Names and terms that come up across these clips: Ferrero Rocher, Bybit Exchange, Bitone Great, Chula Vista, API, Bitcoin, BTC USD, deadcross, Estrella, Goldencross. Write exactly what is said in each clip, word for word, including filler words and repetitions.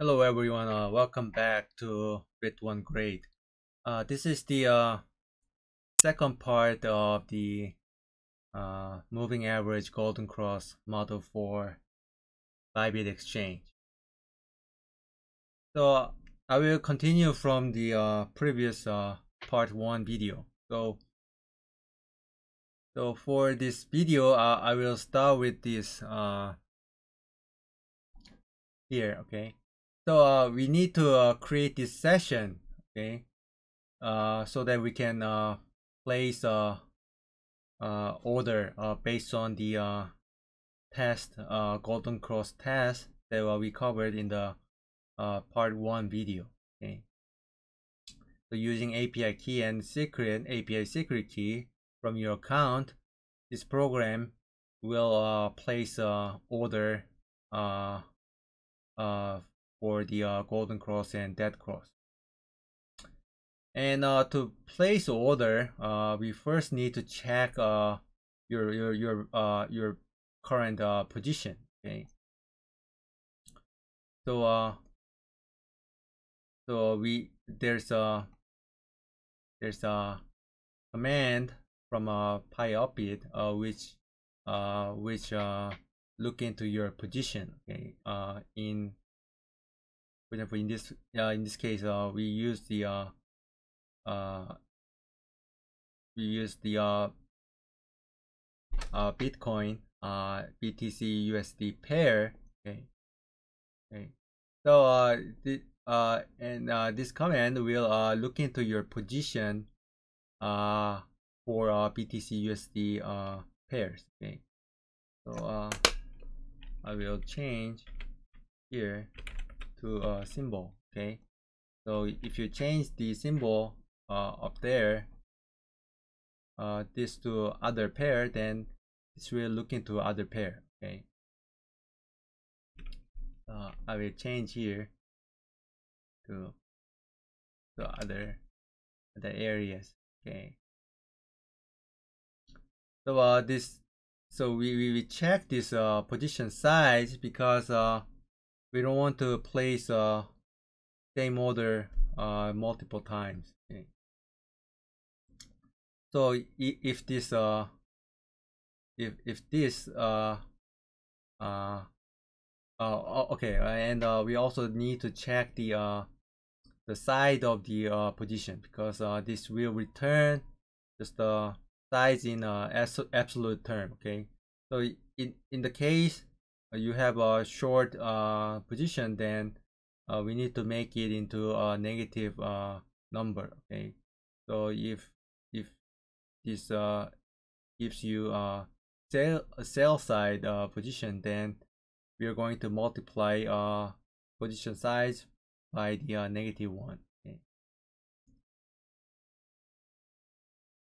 Hello everyone, uh, welcome back to Bit one Grade. Uh, this is the uh, second part of the uh, Moving Average Golden Cross model for Bybit Exchange. So uh, I will continue from the uh, previous uh, part one video. So, so for this video, uh, I will start with this uh, here, okay? So uh, we need to uh, create this session, okay, uh, so that we can uh, place a uh, uh, order uh, based on the uh, test, uh, golden cross test that uh, we covered in the uh, part one video. Okay, so using A P I key and secret A P I secret key from your account, this program will uh, place uh, order uh, uh, for the uh, golden cross and dead cross. And uh, to place order, uh, we first need to check uh, your your your uh, your current uh, position. Okay. So uh, so we there's a there's a command from a PyOpit uh, which uh, which uh, look into your position. Okay. Uh, in For example, in this uh, in this case, uh, we use the uh, uh, we use the uh, uh, Bitcoin uh, B T C U S D pair. Okay, okay. So uh, the uh, and uh, this command will uh, look into your position uh, for uh, B T C U S D uh, pairs. Okay. So uh, I will change here to a symbol. Okay, so if you change the symbol uh, up there, uh, this to other pair, then this will look into other pair. Okay, uh, I will change here to the other the areas. Okay, so uh, this so we we, we check this uh, position size because uh. we don't want to place uh, same order uh, multiple times. Okay. So if this uh, if if this uh, uh, uh, okay, and uh, we also need to check the uh, the side of the uh, position because uh, this will return just the size in uh, absolute term. Okay, so in in the case you have a short uh, position, then uh, we need to make it into a negative uh, number. Okay, so if if this uh, gives you a sell sell side uh, position, then we are going to multiply uh, position size by the uh, negative one. Okay,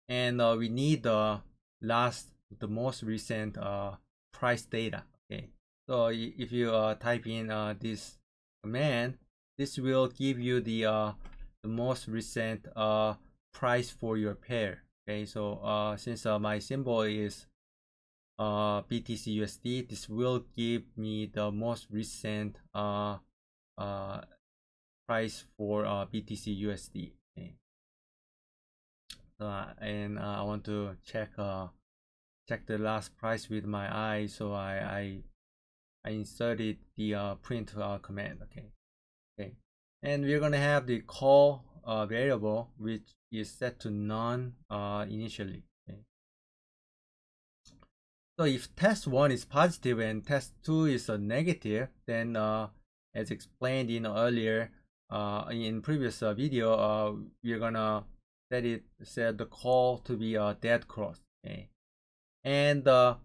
and uh, we need the last the most recent uh, price data. Okay. So if you uh, type in uh, this command, this will give you the uh, the most recent uh, price for your pair. Okay, so uh, since uh, my symbol is uh, B T C U S D, this will give me the most recent uh, uh, price for uh, B T C U S D. Okay, uh, and uh, I want to check uh, check the last price with my eye, so I. I I inserted the uh, print uh, command. Okay, okay, and we're gonna have the call uh, variable, which is set to none uh, initially. Okay, so if test one is positive and test two is a negative, then uh, as explained in earlier uh, in previous uh, video, uh, we're gonna set it set the call to be a dead cross. Okay, and uh,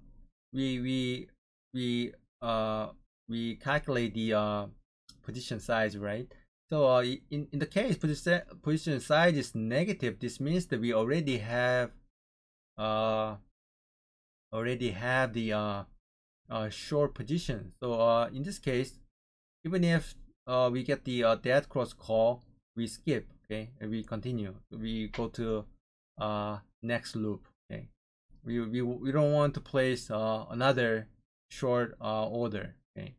we we we uh we calculate the uh position size, right? So uh in in the case position position size is negative, this means that we already have uh already have the uh, uh short position. So uh in this case, even if uh we get the uh, dead cross call, we skip. Okay, and we continue, we go to uh next loop. Okay, we we, we don't want to place uh another short uh, order. Okay,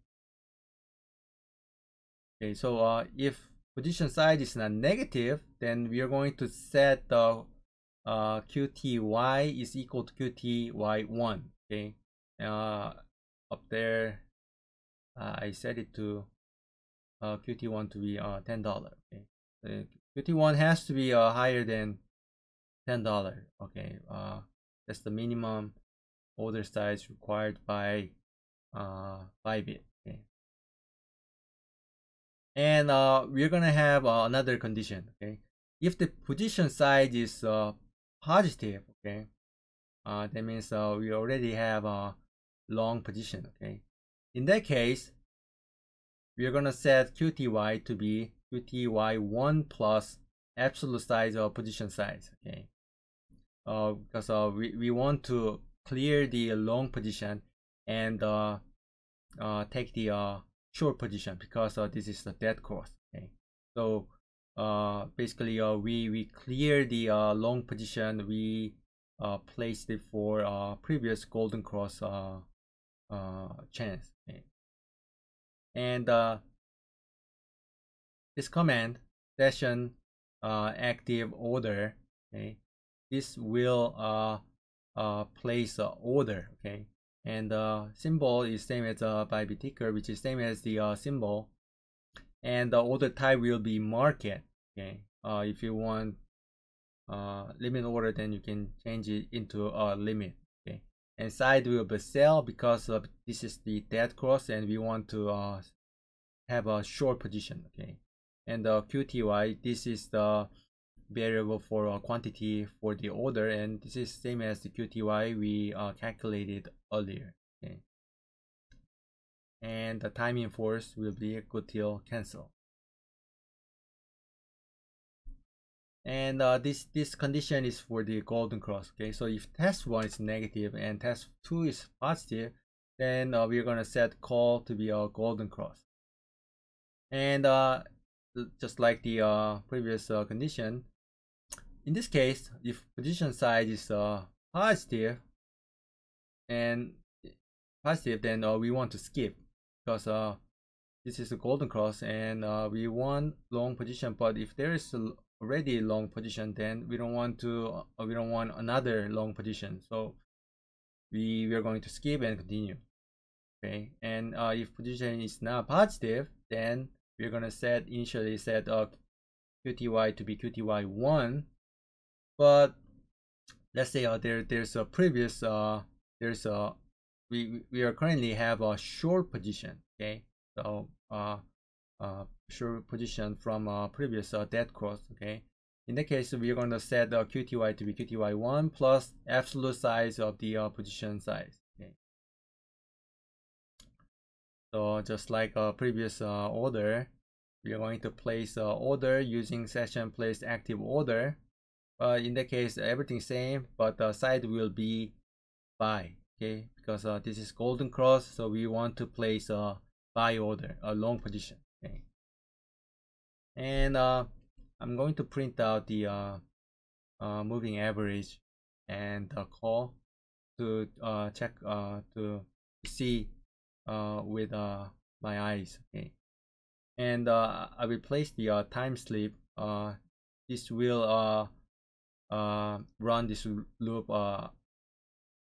Okay, so uh, if position size is not negative, then we are going to set the uh, Q T Y is equal to Q T Y one. Okay, uh, up there, uh, I set it to uh, Q T one to be uh, ten dollars. Okay, the Q T one has to be uh, higher than ten dollars. Okay, uh, that's the minimum order size required by uh, Bybit. Okay. And uh, we're gonna have uh, another condition. Okay, if the position size is uh, positive, okay, uh, that means uh, we already have a long position. Okay, in that case, we're gonna set Q T Y to be Q T Y one plus absolute size or position size. Okay, uh, because uh, we we want to clear the long position and uh, uh, take the uh, short position, because uh, this is the dead cross. Okay, so uh, basically uh, we we clear the uh, long position. We uh, placed it for uh, previous golden cross uh, uh, chance. Okay. And uh, this command session uh, active order. Okay, this will uh, uh, place uh, order. Okay. And the uh, symbol is same as uh, Bybit ticker, which is same as the uh, symbol. And the order type will be market. Okay. Uh, if you want uh, limit order, then you can change it into a uh, limit. Okay. And side will be sell, because uh, this is the dead cross, and we want to uh, have a short position. Okay. And the uh, Q T Y, this is the variable for uh, quantity for the order, and this is same as the Q T Y we uh, calculated earlier. Okay, and the time in force will be equal till cancel. And uh, this this condition is for the golden cross. Okay, so if test one is negative and test two is positive, then uh, we're gonna set call to be a golden cross. And uh, just like the uh, previous uh, condition, in this case, if position size is uh, positive and positive, then uh, we want to skip, because uh, this is a golden cross, and uh, we want long position. But if there is already a long position, then we don't want to uh, we don't want another long position. So we we are going to skip and continue. Okay, and uh, if position is not positive, then we're gonna set initially set uh, Q T Y to be Q T Y one, but let's say uh, there there's a previous uh there's a we we are currently have a short position. Okay, so uh uh short position from uh, previous uh, dead cross. Okay, in that case we're gonna set uh, Q T Y to be Q T Y one plus absolute size of the uh, position size. So just like a uh, previous uh, order, we are going to place uh, order using session place active order. Uh, in that case, everything same, but the side will be buy. Okay, because uh, this is golden cross, so we want to place a uh, buy order, a long position. Okay, and uh, I'm going to print out the uh, uh, moving average and the call to uh, check uh, to see uh with uh my eyes. Okay, and uh I will place the uh, time sleep. Uh this will uh uh run this loop uh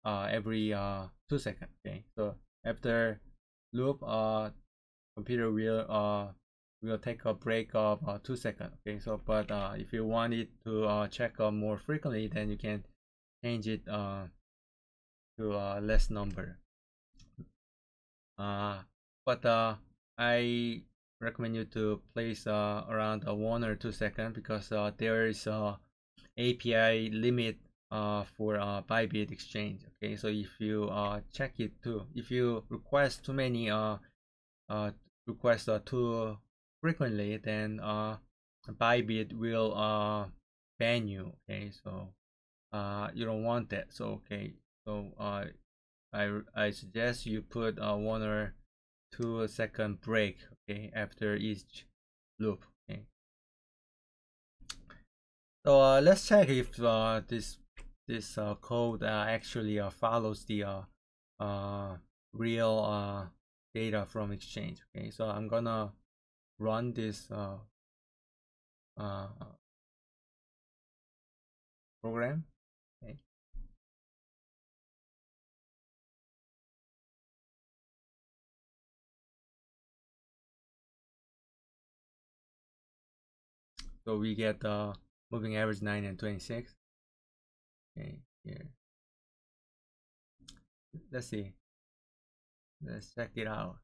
uh every uh two seconds. Okay, so after loop uh computer will uh will take a break of uh, two seconds. Okay, so but uh if you want it to uh check uh, more frequently, then you can change it uh to uh less number. Uh, but uh, I recommend you to place uh, around uh, one or two seconds, because uh, there is a A P I limit uh, for uh, Bybit Exchange. Okay, so if you uh, check it too, if you request too many uh, uh, requests uh, too frequently, then uh, Bybit will uh, ban you. Okay, so uh, you don't want that. So okay, so uh, I, I suggest you put a one or two second break, okay, after each loop. Okay, so uh, let's check if uh, this this uh, code uh, actually uh, follows the uh, uh, real uh, data from exchange. Okay, so I'm gonna run this uh, uh, program. Okay. So we get the uh, moving average nine and twenty-six. Okay, here. Let's see. Let's check it out.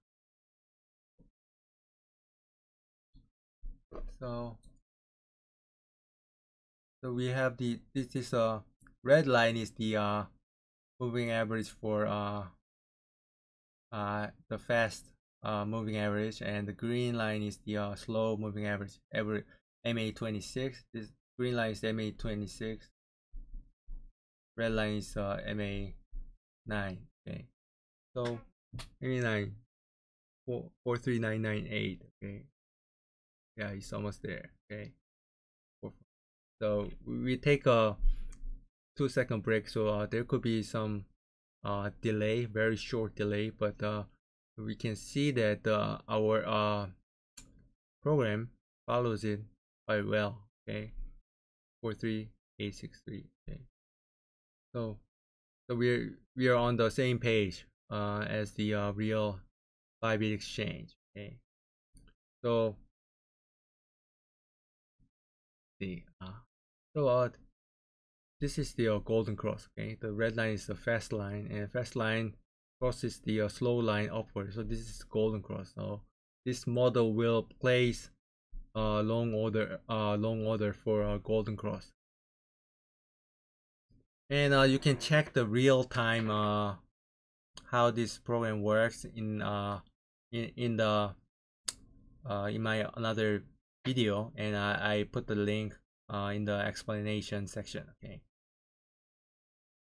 So, so we have the this is a uh, red line is the uh, moving average for uh, uh, the fast uh, moving average, and the green line is the uh, slow moving average. Every M A twenty-six. This green line is M A twenty-six. Red line is uh, M A nine. Okay, so M A nine four three nine nine eight. Okay. Yeah, it's almost there. Okay, so we take a two second break, so uh, there could be some uh, delay, very short delay, but uh, we can see that uh, our uh, program follows it quite well. Okay, four three eight six three. Okay, so so we're we are on the same page uh, as the uh, real Bybit Exchange. Okay, so. Uh, so uh, this is the uh, golden cross. Okay, the red line is the fast line, and fast line crosses the uh, slow line upward. So this is golden cross. So this model will place uh, long order, uh, long order for uh, golden cross. And uh, you can check the real time uh, how this program works in uh, in in the uh, in my another video, and I, I put the link uh, in the explanation section. Okay,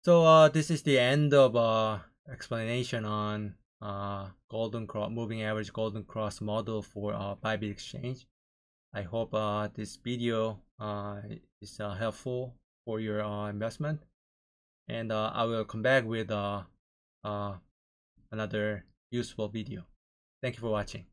so uh, this is the end of uh, explanation on uh, golden cross moving average golden cross model for uh, Bybit Exchange. I hope uh, this video uh, is uh, helpful for your uh, investment, and uh, I will come back with uh, uh, another useful video. Thank you for watching.